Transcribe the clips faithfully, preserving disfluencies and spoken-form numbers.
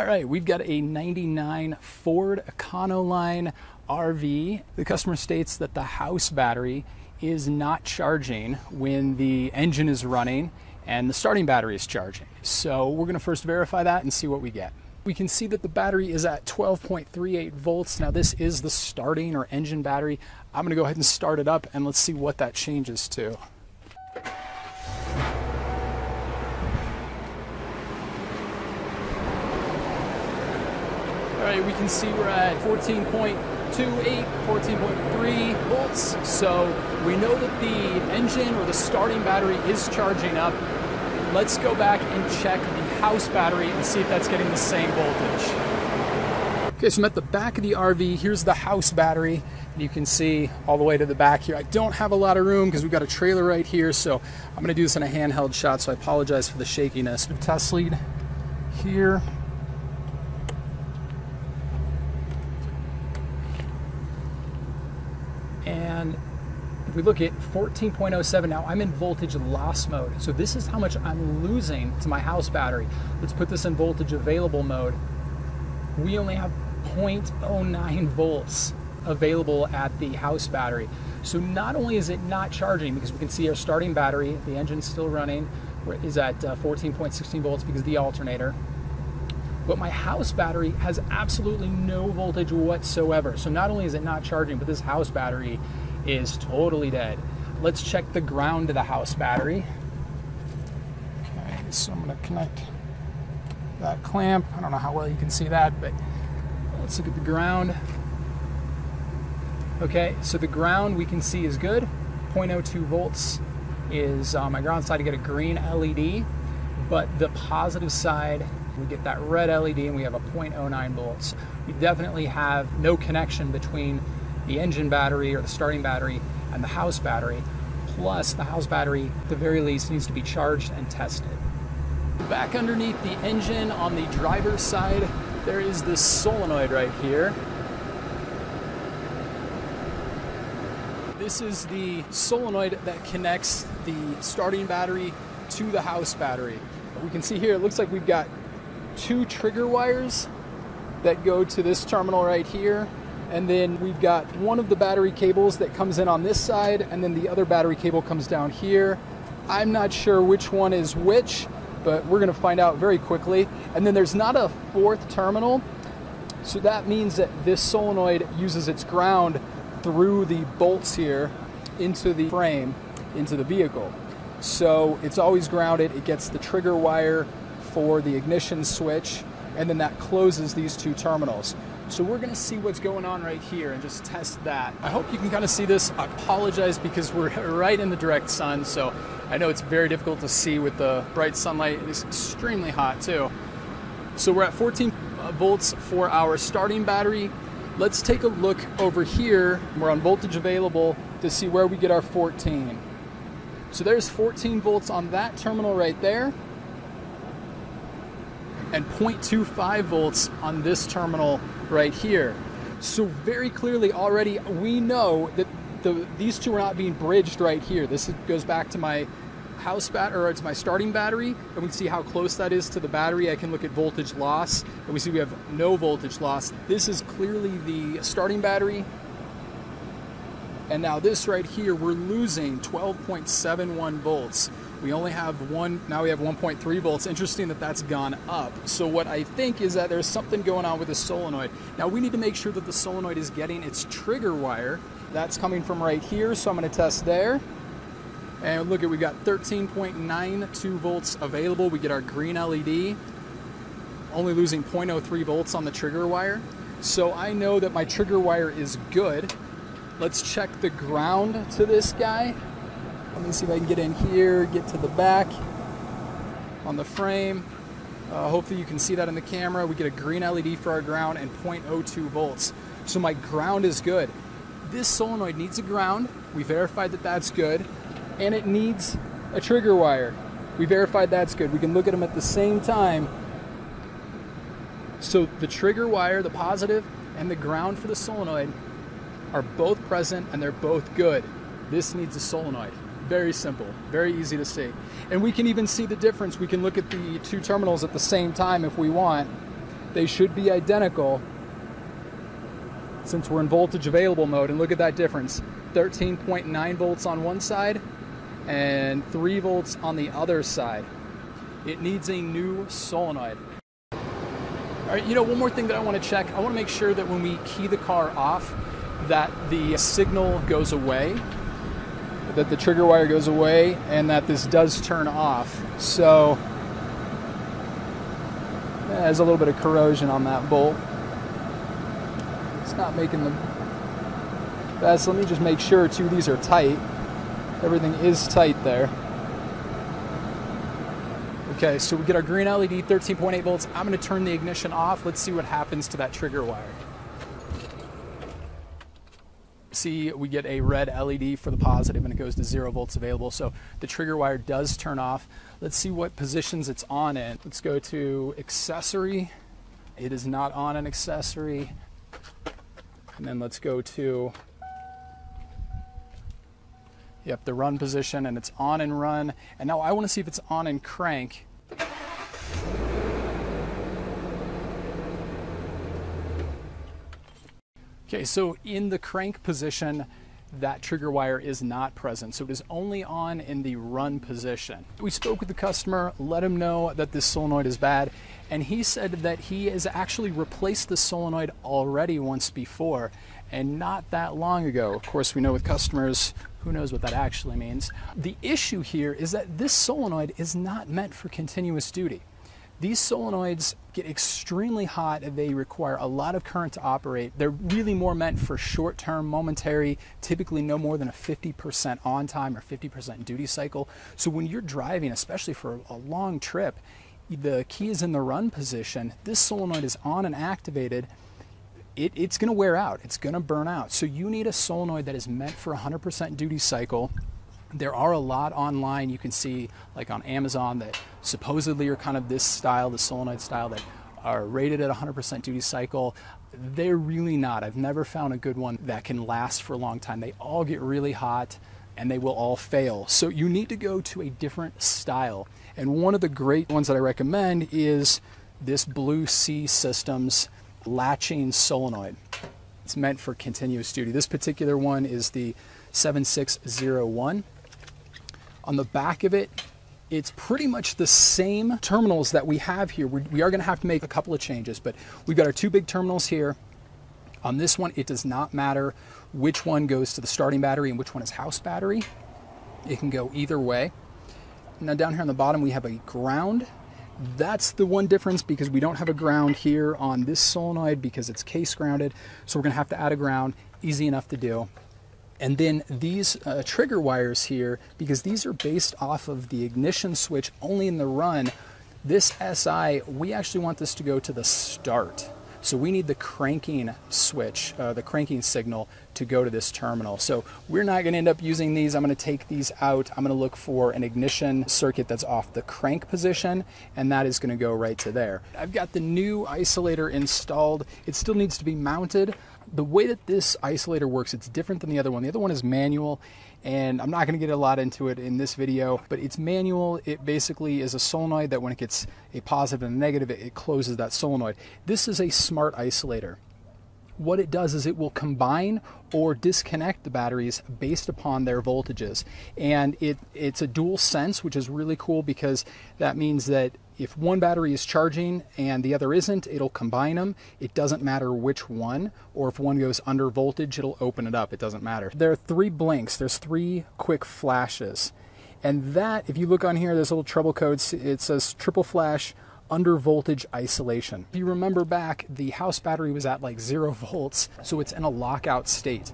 All right, we've got a ninety-nine Ford Econoline R V. The customer states that the house battery is not charging when the engine is running and the starting battery is charging. So we're gonna first verify that and see what we get. We can see that the battery is at twelve point three eight volts. Now this is the starting or engine battery. I'm gonna go ahead and start it up and let's see what that changes to. All right, we can see we're at fourteen point two eight, fourteen point three volts. So we know that the engine or the starting battery is charging up. Let's go back and check the house battery and see if that's getting the same voltage. Okay, so I'm at the back of the R V. Here's the house battery. You can see all the way to the back here. I don't have a lot of room because we've got a trailer right here. So I'm gonna do this in a handheld shot, so I apologize for the shakiness. Test lead here. And if we look at fourteen point oh seven, now I'm in voltage loss mode. So this is how much I'm losing to my house battery. Let's put this in voltage available mode. We only have zero point zero nine volts available at the house battery. So not only is it not charging, because we can see our starting battery, the engine's still running, is at fourteen point one six volts because of the alternator. But my house battery has absolutely no voltage whatsoever. So not only is it not charging, but this house battery is totally dead. Let's check the ground to the house battery. Okay, so I'm gonna connect that clamp. I don't know how well you can see that, but let's look at the ground. Okay, so the ground we can see is good. zero point zero two volts is on my ground side. To get a green L E D, but the positive side, we get that red L E D and we have a zero point zero nine volts. We definitely have no connection between the engine battery or the starting battery and the house battery. Plus, the house battery, at the very least, needs to be charged and tested. Back underneath the engine on the driver's side, there is this solenoid right here. This is the solenoid that connects the starting battery to the house battery. We can see here, it looks like we've got two trigger wires that go to this terminal right here, and then we've got one of the battery cables that comes in on this side, and then the other battery cable comes down here. I'm not sure which one is which, but we're gonna find out very quickly. And then there's not a fourth terminal, so that means that this solenoid uses its ground through the bolts here into the frame, into the vehicle. So it's always grounded. It gets the trigger wire for the ignition switch, and then that closes these two terminals. So we're gonna see what's going on right here and just test that. I hope you can kind of see this. I apologize because we're right in the direct sun, so I know it's very difficult to see with the bright sunlight. It's extremely hot too. So we're at fourteen volts for our starting battery. Let's take a look over here. We're on voltage available to see where we get our fourteen. So there's fourteen volts on that terminal right there, and zero point two five volts on this terminal right here. So very clearly already we know that the, these two are not being bridged right here. This goes back to my house bat or to my starting battery, and we can see how close that is to the battery. I can look at voltage loss, and we see we have no voltage loss. This is clearly the starting battery. And now this right here, we're losing twelve point seven one volts. We only have one, now we have one point three volts. Interesting that that's gone up. So what I think is that there's something going on with the solenoid. Now we need to make sure that the solenoid is getting its trigger wire. That's coming from right here, so I'm gonna test there. And look, at we've got thirteen point nine two volts available. We get our green L E D, only losing zero point zero three volts on the trigger wire. So I know that my trigger wire is good. Let's check the ground to this guy. Let me see if I can get in here, get to the back on the frame. Uh, hopefully you can see that in the camera. We get a green L E D for our ground and zero point zero two volts. So my ground is good. This solenoid needs a ground. We verified that that's good. And it needs a trigger wire. We verified that's good. We can look at them at the same time. So the trigger wire, the positive, and the ground for the solenoid are both present, and they're both good. This needs a solenoid. Very simple, very easy to see. And we can even see the difference. We can look at the two terminals at the same time if we want. They should be identical since we're in voltage available mode, and look at that difference. thirteen point nine volts on one side and three volts on the other side. It needs a new solenoid. All right, you know, one more thing that I want to check. I want to make sure that when we key the car off, that the signal goes away, that the trigger wire goes away, and that this does turn off. So yeah, there's a little bit of corrosion on that bolt. It's not making the best. Let me just make sure too, these are tight. Everything is tight there. Okay, so we get our green L E D, thirteen point eight volts. I'm gonna turn the ignition off. Let's see what happens to that trigger wire. See, we get a red L E D for the positive and it goes to zero volts available. So the trigger wire does turn off. Let's see what positions it's on in. Let's go to accessory. It is not on an accessory. And then let's go to, yep, the run position, and it's on and run. And now I wanna see if it's on and crank. Okay, so in the crank position, that trigger wire is not present. So it is only on in the run position. We spoke with the customer, let him know that this solenoid is bad, and he said that he has actually replaced the solenoid already once before, and not that long ago. Of course, we know with customers, who knows what that actually means. The issue here is that this solenoid is not meant for continuous duty. These solenoids get extremely hot and they require a lot of current to operate. They're really more meant for short-term, momentary, typically no more than a fifty percent on time or fifty percent duty cycle. So when you're driving, especially for a long trip, the key is in the run position. This solenoid is on and activated. It, it's gonna wear out, it's gonna burn out. So you need a solenoid that is meant for one hundred percent duty cycle. There are a lot online you can see, like on Amazon, that supposedly are kind of this style, the solenoid style, that are rated at one hundred percent duty cycle. They're really not. I've never found a good one that can last for a long time. They all get really hot and they will all fail. So you need to go to a different style. And one of the great ones that I recommend is this Blue Sea Systems latching solenoid. It's meant for continuous duty. This particular one is the seven six zero one. On the back of it, it's pretty much the same terminals that we have here. We, we are gonna have to make a couple of changes, but we've got our two big terminals here. On this one, it does not matter which one goes to the starting battery and which one is house battery. It can go either way. Now down here on the bottom, we have a ground. That's the one difference, because we don't have a ground here on this solenoid because it's case grounded. So we're gonna have to add a ground, easy enough to do. And then these uh, trigger wires here, because these are based off of the ignition switch only in the run, this S I, we actually want this to go to the start. So we need the cranking switch, uh, the cranking signal to go to this terminal. So we're not gonna end up using these. I'm gonna take these out. I'm gonna look for an ignition circuit that's off the crank position, and that is gonna go right to there. I've got the new isolator installed. It still needs to be mounted. The way that this isolator works, it's different than the other one. The other one is manual, and I'm not gonna get a lot into it in this video, but it's manual. It basically is a solenoid that when it gets a positive and a negative, it closes that solenoid. This is a smart isolator. What it does is it will combine or disconnect the batteries based upon their voltages. And it, it's a dual sense, which is really cool, because that means that if one battery is charging and the other isn't, it'll combine them. It doesn't matter which one, or if one goes under voltage, it'll open it up. It doesn't matter. There are three blinks. There's three quick flashes. And that, if you look on here, there's a little trouble code. It says triple flash, under voltage isolation. If you remember back, the house battery was at like zero volts, so it's in a lockout state.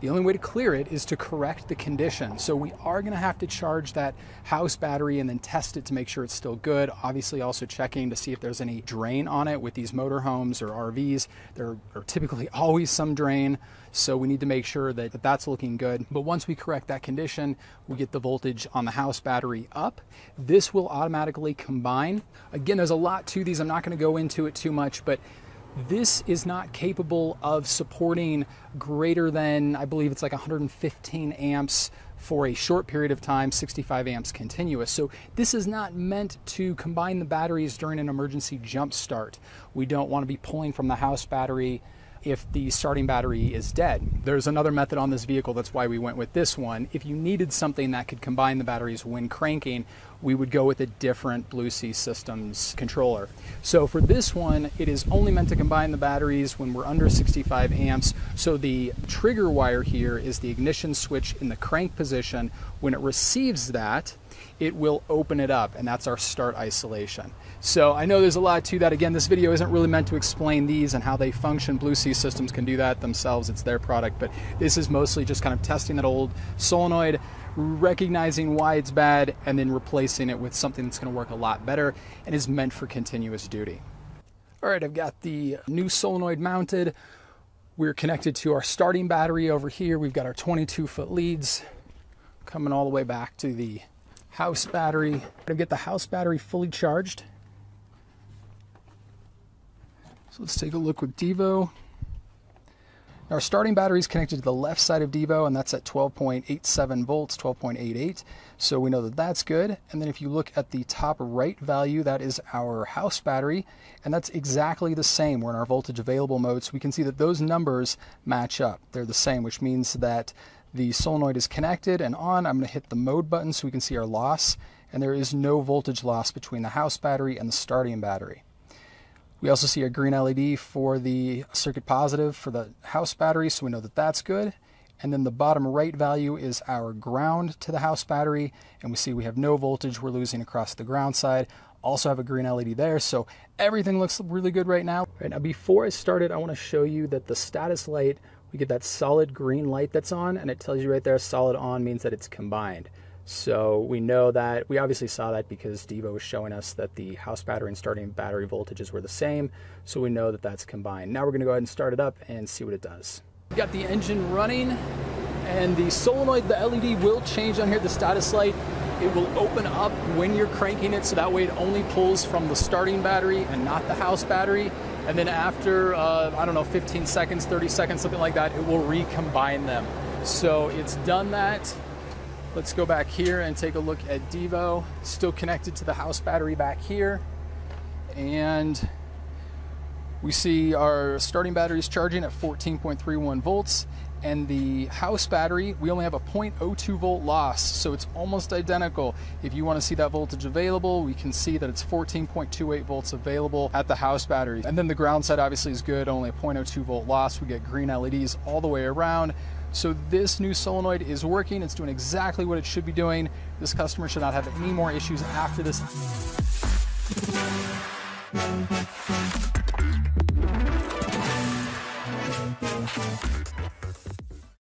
The only way to clear it is to correct the condition. So we are gonna have to charge that house battery and then test it to make sure it's still good. Obviously also checking to see if there's any drain on it. With these motorhomes or R Vs, there are typically always some drain. So we need to make sure that that's looking good. But once we correct that condition, we get the voltage on the house battery up. This will automatically combine. Again, there's a lot to these. I'm not gonna go into it too much, but This is not capable of supporting greater than, I believe it's like one hundred fifteen amps for a short period of time, sixty-five amps continuous. So this is not meant to combine the batteries during an emergency jump start. We don't want to be pulling from the house battery if the starting battery is dead. There's another method on this vehicle, that's why we went with this one. If you needed something that could combine the batteries when cranking, we would go with a different Blue Sea Systems controller. So for this one, it is only meant to combine the batteries when we're under sixty-five amps. So the trigger wire here is the ignition switch in the crank position. When it receives that, it will open it up, and that's our start isolation. So I know there's a lot to that. Again, this video isn't really meant to explain these and how they function. Blue Sea Systems can do that themselves, it's their product, but this is mostly just kind of testing that old solenoid, recognizing why it's bad, and then replacing it with something that's going to work a lot better and is meant for continuous duty. All right, I've got the new solenoid mounted. We're connected to our starting battery over here. We've got our twenty-two foot leads coming all the way back to the house battery. I'm going to get the house battery fully charged. So let's take a look with D Y V O. Our starting battery is connected to the left side of D Y V O, and that's at twelve point eight seven volts, twelve point eight eight. So we know that that's good. And then if you look at the top right value, that is our house battery, and that's exactly the same. We're in our voltage available mode, so we can see that those numbers match up. They're the same, which means that the solenoid is connected and on. I'm going to hit the mode button so we can see our loss, and there is no voltage loss between the house battery and the starting battery. We also see a green L E D for the circuit positive for the house battery, so we know that that's good. And then the bottom right value is our ground to the house battery, and we see we have no voltage we're losing across the ground side. Also have a green L E D there, so everything looks really good right now. Right now, before I started, I want to show you that the status light, we get that solid green light that's on, and it tells you right there, solid on means that it's combined. So we know that, we obviously saw that because D Y V O was showing us that the house battery and starting battery voltages were the same, so we know that that's combined. Now we're gonna go ahead and start it up and see what it does. We've got the engine running, and the solenoid, the L E D will change on here, the status light. It will open up when you're cranking it, so that way it only pulls from the starting battery and not the house battery. And then after, uh, I don't know, fifteen seconds, thirty seconds, something like that, it will recombine them. So it's done that. Let's go back here and take a look at D Y V O. Still connected to the house battery back here. And we see our starting battery is charging at fourteen point three one volts. And the house battery, we only have a zero point zero two volt loss, so it's almost identical. If you want to see that voltage available, we can see that it's fourteen point two eight volts available at the house battery. And then the ground side obviously is good, only a zero point zero two volt loss. We get green L E Ds all the way around. So this new solenoid is working. It's doing exactly what it should be doing. This customer should not have any more issues after this.